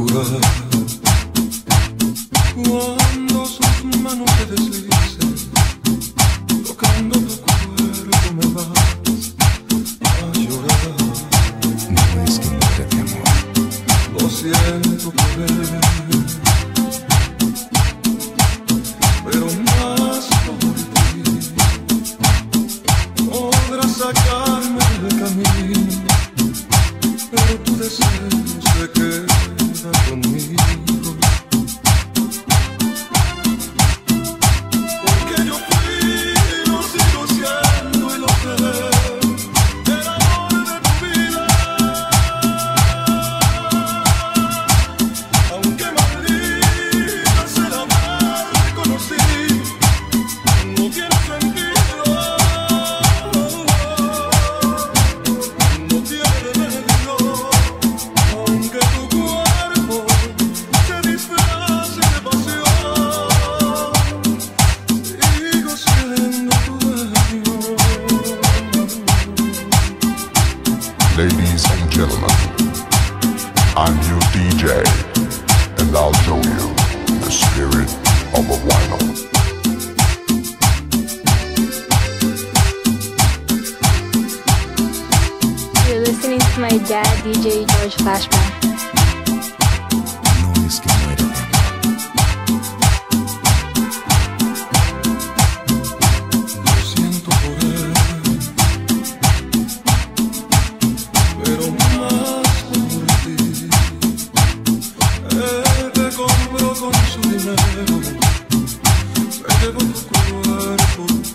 Cuando sus manos se deslicen, tocando tu cuerpo me vas a llorar. No es que muera de amor, lo siento por él, pero más por ti podrás sacarme del camino, pero tu deseo se queda conmigo. Ladies and gentlemen, I'm your DJ, and I'll show you the spirit of a vinyl. You're listening to my dad, DJ Georges Flashback. No es que muera de amor. Lo siento por él. You're listening to my dad, DJ Georges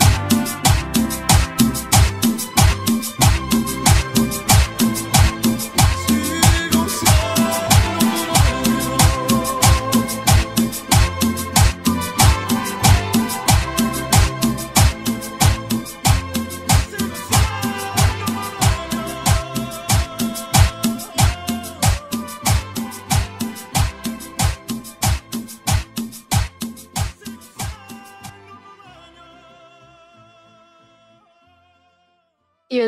You're